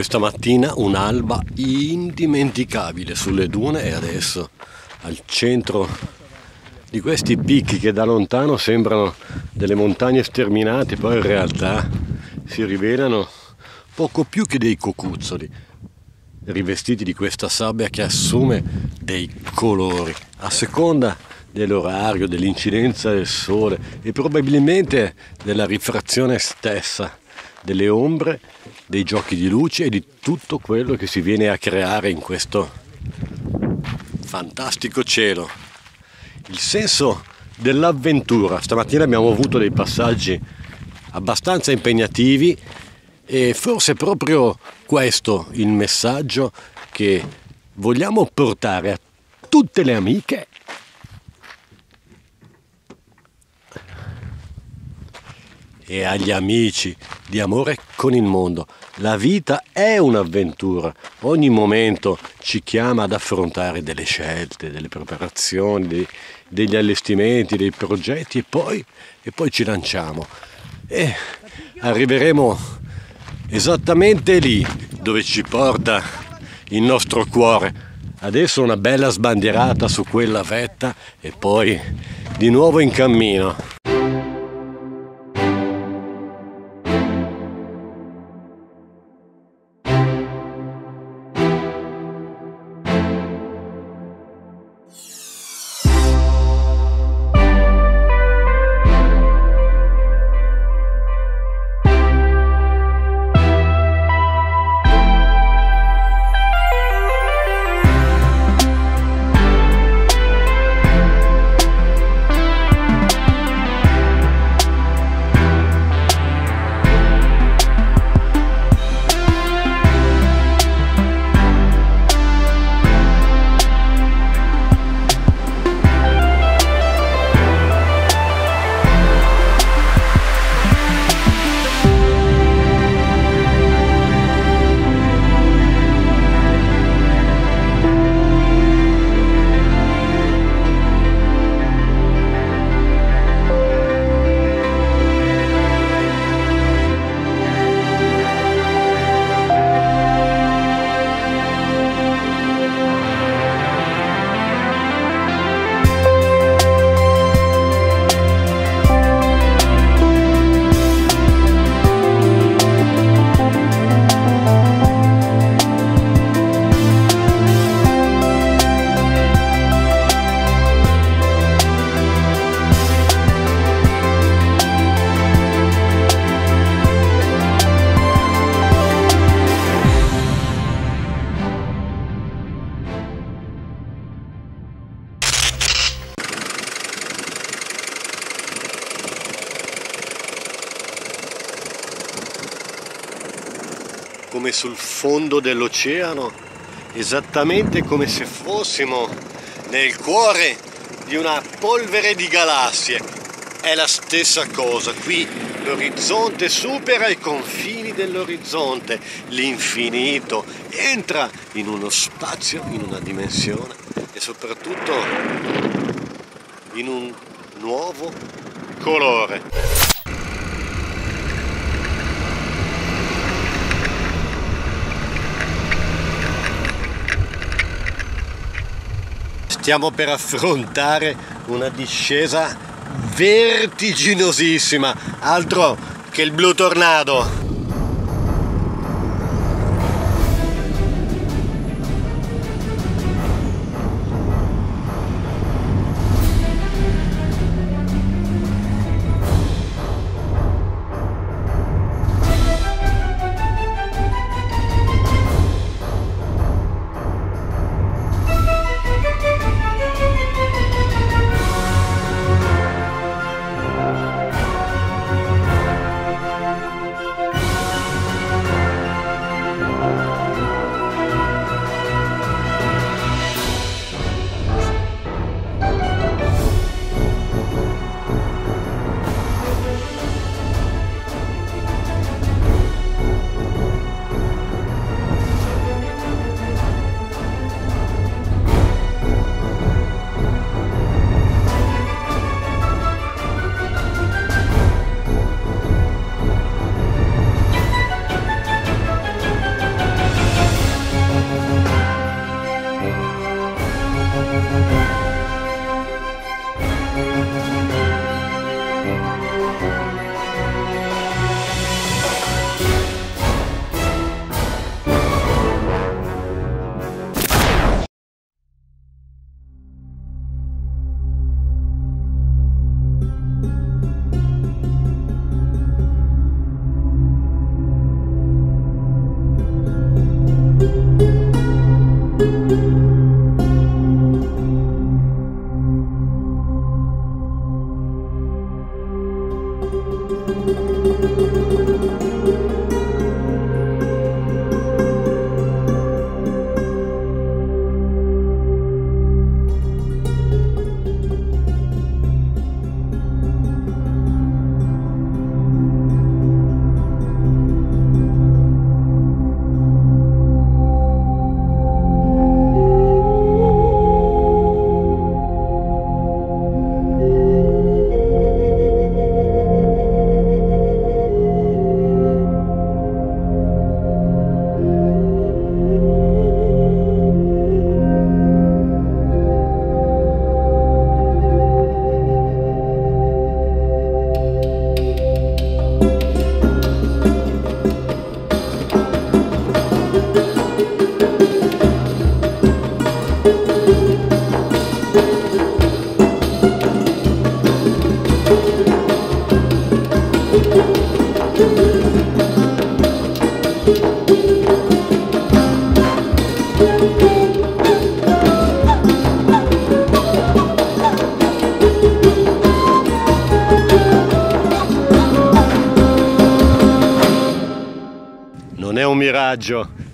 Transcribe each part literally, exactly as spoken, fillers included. Questa mattina un'alba indimenticabile sulle dune, e adesso al centro di questi picchi che da lontano sembrano delle montagne sterminate, poi in realtà si rivelano poco più che dei cocuzzoli rivestiti di questa sabbia che assume dei colori a seconda dell'orario, dell'incidenza del sole e probabilmente della rifrazione stessa, delle ombre, dei giochi di luce e di tutto quello che si viene a creare in questo fantastico cielo. Il senso dell'avventura. Stamattina abbiamo avuto dei passaggi abbastanza impegnativi e forse proprio questo il messaggio che vogliamo portare a tutte le amiche e agli amici di Amore con il Mondo. La vita è un'avventura, ogni momento ci chiama ad affrontare delle scelte, delle preparazioni, dei, degli allestimenti, dei progetti e poi, e poi ci lanciamo e arriveremo esattamente lì dove ci porta il nostro cuore. Adesso una bella sbandierata su quella vetta e poi di nuovo in cammino. Come sul fondo dell'oceano, esattamente come se fossimo nel cuore di una polvere di galassie. È la stessa cosa, qui l'orizzonte supera i confini dell'orizzonte, l'infinito entra in uno spazio, in una dimensione e soprattutto in un nuovo colore. Stiamo per affrontare una discesa vertiginosissima, altro che il Blue Tornado.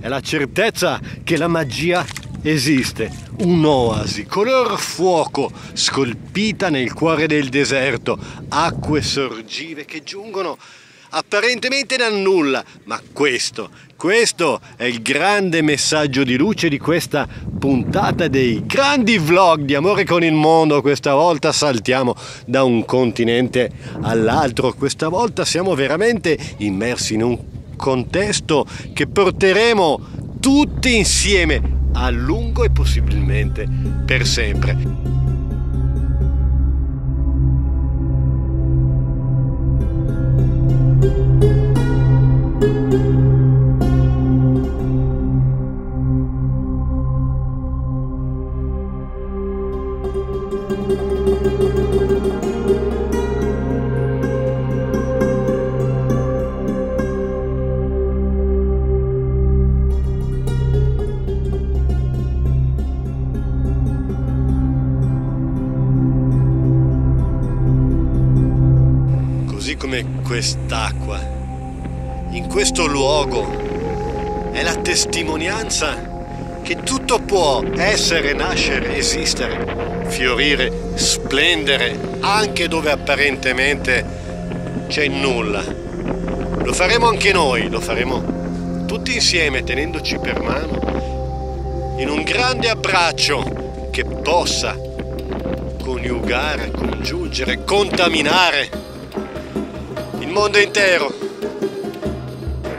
È la certezza che la magia esiste, un'oasi color fuoco scolpita nel cuore del deserto, acque sorgive che giungono apparentemente dal nulla, ma questo, questo è il grande messaggio di luce di questa puntata dei grandi vlog di Amore con il Mondo. Questa volta saltiamo da un continente all'altro, questa volta siamo veramente immersi in un contesto che porteremo tutti insieme a lungo e possibilmente per sempre. Quest'acqua, in questo luogo, è la testimonianza che tutto può essere, nascere, esistere, fiorire, splendere, anche dove apparentemente c'è nulla. Lo faremo anche noi, lo faremo tutti insieme, tenendoci per mano, in un grande abbraccio che possa coniugare, congiungere, contaminare mondo intero.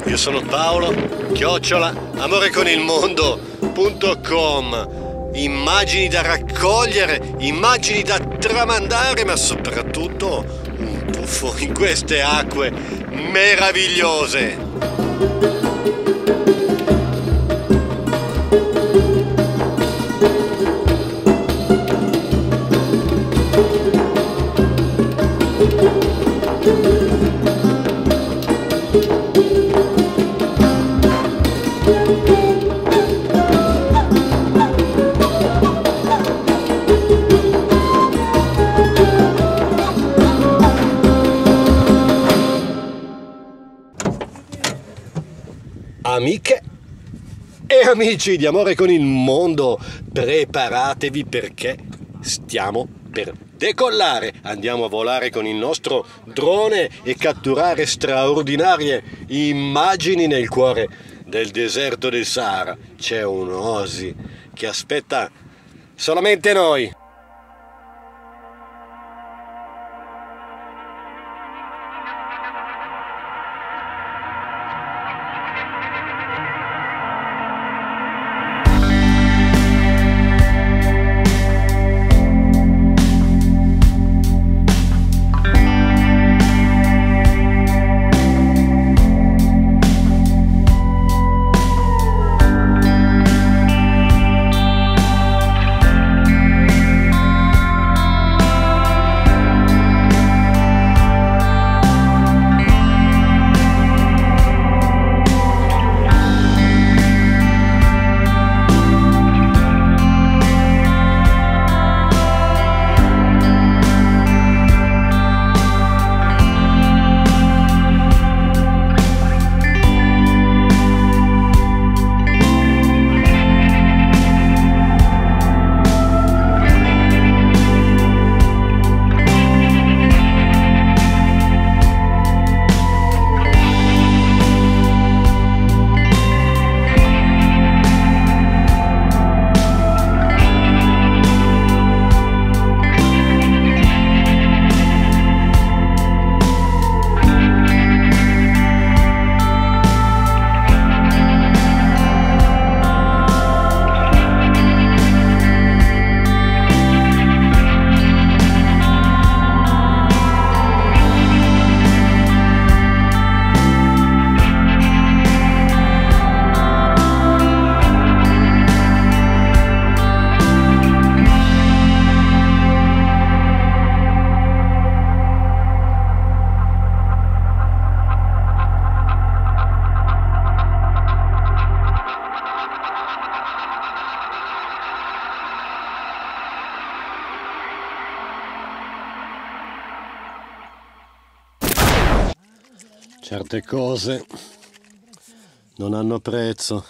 Io sono Paolo Chiocciola, amore con il mondo punto com. Immagini da raccogliere, immagini da tramandare, ma soprattutto un tuffo in queste acque meravigliose. Amiche e amici di Amore con il Mondo, preparatevi perché stiamo per decollare. Andiamo a volare con il nostro drone e catturare straordinarie immagini nel cuore del deserto del Sahara. C'è un'oasi che aspetta solamente noi. Certe cose non hanno prezzo.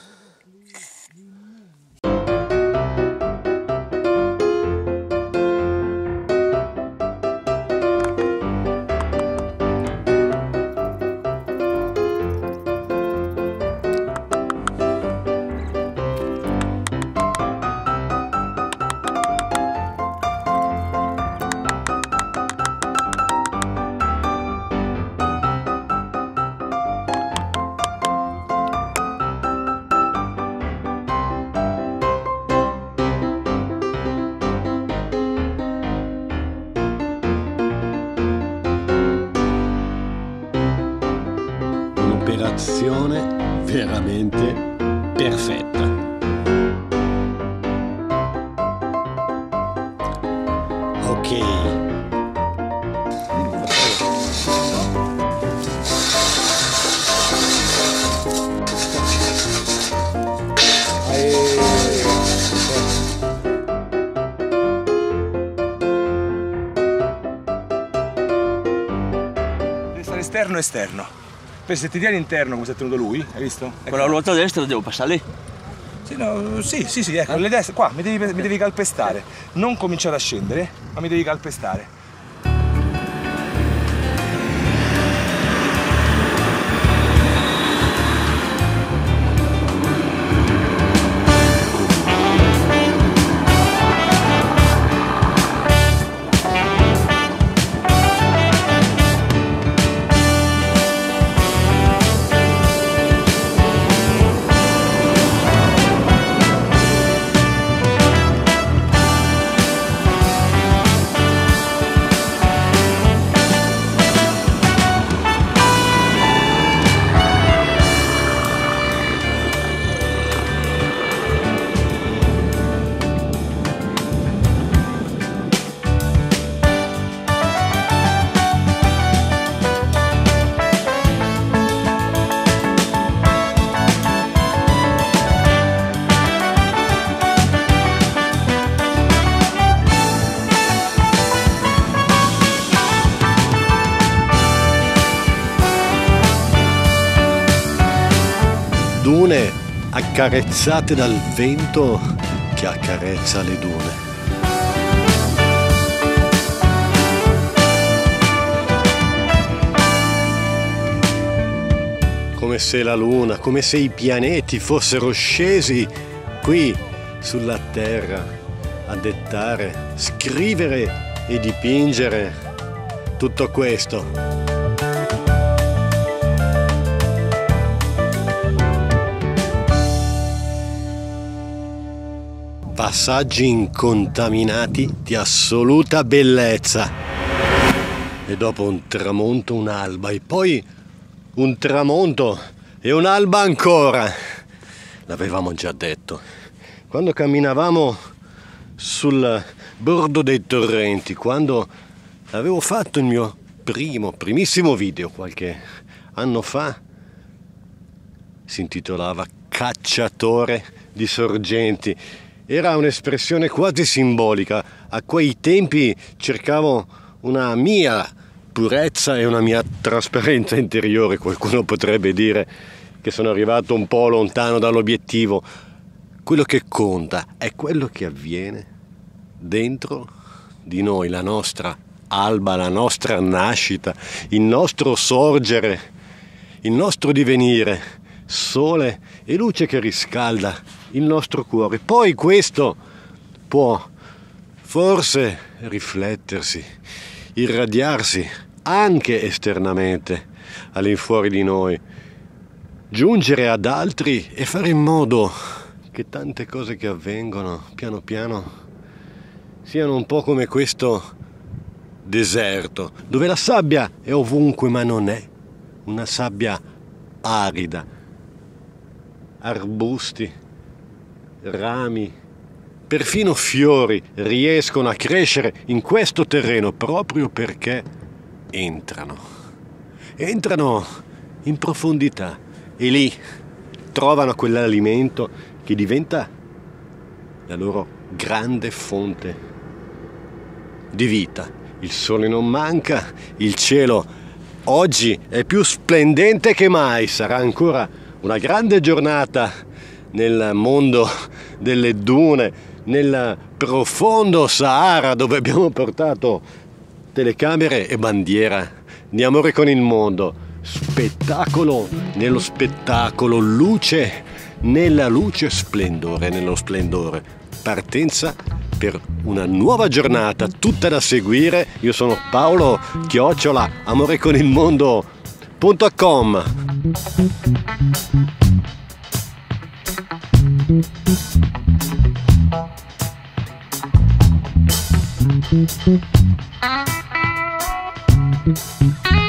Un'operazione veramente perfetta. Ok. Deve stare esterno esterno. Poi se ti tieni interno come si è tenuto lui, hai visto? Ecco. Con la ruota destra devo passare lì? Sì, no, sì, sì, sì, ecco, eh? Le destre, qua, mi devi, mi devi calpestare. Non cominciare a scendere, ma mi devi calpestare. Dune accarezzate dal vento che accarezza le dune. Come se la luna, come se i pianeti fossero scesi qui sulla terra a dettare, scrivere e dipingere tutto questo. Passaggi incontaminati di assoluta bellezza. E dopo un tramonto, un'alba, e poi un tramonto e un'alba ancora. L'avevamo già detto. Quando camminavamo sul bordo dei torrenti, quando avevo fatto il mio primo, primissimo video qualche anno fa, si intitolava Cacciatore di sorgenti. Era un'espressione quasi simbolica. A quei tempi cercavo una mia purezza e una mia trasparenza interiore. Qualcuno potrebbe dire che sono arrivato un po' lontano dall'obiettivo. Quello che conta è quello che avviene dentro di noi, la nostra alba, la nostra nascita, il nostro sorgere, il nostro divenire. Sole e luce che riscalda il nostro cuore. Poi questo può forse riflettersi, irradiarsi anche esternamente all'infuori di noi, giungere ad altri e fare in modo che tante cose che avvengono piano piano siano un po' come questo deserto, dove la sabbia è ovunque, ma non è una sabbia arida. Arbusti, rami, perfino fiori riescono a crescere in questo terreno proprio perché entrano. Entrano in profondità e lì trovano quell'alimento che diventa la loro grande fonte di vita. Il sole non manca, il cielo Oggi è più splendente che mai, sarà ancora una grande giornata nel mondo delle dune, nel profondo Sahara, dove abbiamo portato telecamere e bandiera di Amore con il Mondo. Spettacolo nello spettacolo, luce nella luce, splendore nello splendore. Partenza per una nuova giornata, tutta da seguire. Io sono Paolo Chiocciola, amore con il mondo punto com. Thank you.